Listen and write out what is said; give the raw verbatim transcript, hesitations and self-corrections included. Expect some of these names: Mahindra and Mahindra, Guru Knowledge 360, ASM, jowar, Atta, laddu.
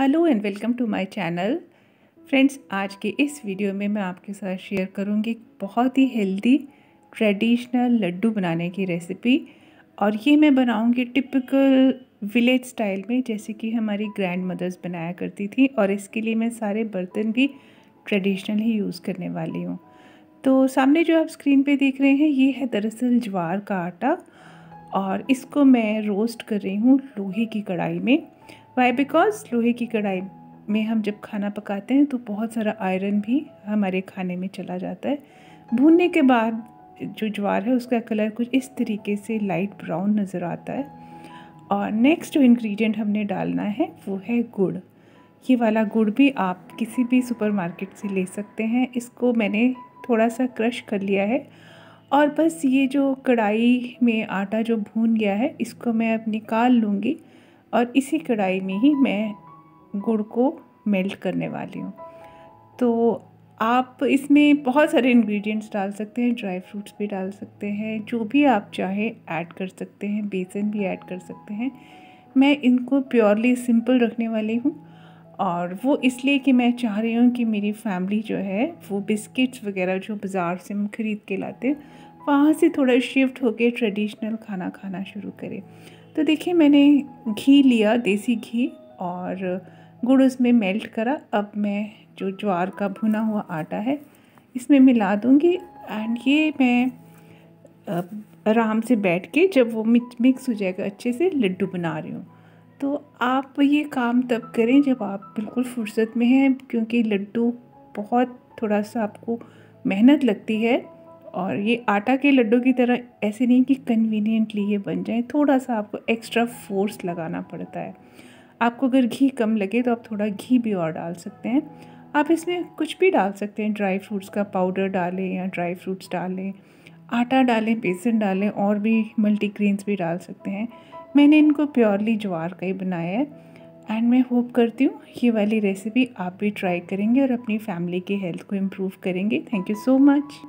Hello and welcome to my channel friends. आज के इस वीडियो में मैं आपके साथ शेयर करूंगी एक बहुत ही हेल्दी ट्रेडिशनल लड्डू बनाने की रेसिपी, और ये मैं बनाऊंगी टिपिकल विलेज स्टाइल में, जैसे कि हमारी ग्रैंड मदर्स बनाया करती थी। और इसके लिए मैं सारे बर्तन भी ट्रेडिशनल ही यूज़ करने वाली हूँ। तो सामने जो आप स्क्रीन पे देख रहे हैं, ये है दरअसल ज्वार का आटा, और इसको मैं रोस्ट कर रही हूँ लोहे की कढ़ाई में। वाई? बिकॉज लोहे की कढ़ाई में हम जब खाना पकाते हैं तो बहुत सारा आयरन भी हमारे खाने में चला जाता है। भूनने के बाद जो ज्वार है उसका कलर कुछ इस तरीके से लाइट ब्राउन नज़र आता है। और नेक्स्ट जो इंग्रेडिएंट हमने डालना है वो है गुड़। ये वाला गुड़ भी आप किसी भी सुपरमार्केट से ले सकते हैं। इसको मैंने थोड़ा सा क्रश कर लिया है, और बस ये जो कढ़ाई में आटा जो भून गया है इसको मैं अब निकाल लूँगी, और इसी कढ़ाई में ही मैं गुड़ को मेल्ट करने वाली हूँ। तो आप इसमें बहुत सारे इंग्रेडिएंट्स डाल सकते हैं, ड्राई फ्रूट्स भी डाल सकते हैं, जो भी आप चाहे ऐड कर सकते हैं, बेसन भी ऐड कर सकते हैं। मैं इनको प्योरली सिंपल रखने वाली हूँ, और वो इसलिए कि मैं चाह रही हूँ कि मेरी फैमिली जो है वो बिस्किट्स वगैरह जो बाज़ार से हम ख़रीद के लाते हैं वहाँ से थोड़ा शिफ्ट होके ट्रेडिशनल खाना खाना शुरू करें। तो देखिए, मैंने घी लिया, देसी घी, और गुड़ उसमें मेल्ट करा। अब मैं जो ज्वार का भुना हुआ आटा है इसमें मिला दूँगी, एंड ये मैं आराम से बैठ के जब वो मिक्स हो जाएगा अच्छे से लड्डू बना रही हूँ। तो आप ये काम तब करें जब आप बिल्कुल फुर्सत में हैं, क्योंकि लड्डू बहुत थोड़ा सा आपको मेहनत लगती है, और ये आटा के लड्डू की तरह ऐसे नहीं कि कन्वीनियंटली ये बन जाए। थोड़ा सा आपको एक्स्ट्रा फोर्स लगाना पड़ता है। आपको अगर घी कम लगे तो आप थोड़ा घी भी और डाल सकते हैं। आप इसमें कुछ भी डाल सकते हैं, ड्राई फ्रूट्स का पाउडर डालें या ड्राई फ्रूट्स डालें, आटा डालें, बेसन डालें, और भी मल्टीग्रेन्स भी डाल सकते हैं। मैंने इनको प्योरली ज्वार का ही बनाया है, एंड मैं होप करती हूँ ये वाली रेसिपी आप भी ट्राई करेंगे और अपनी फैमिली की हेल्थ को इम्प्रूव करेंगे। Thank you so much.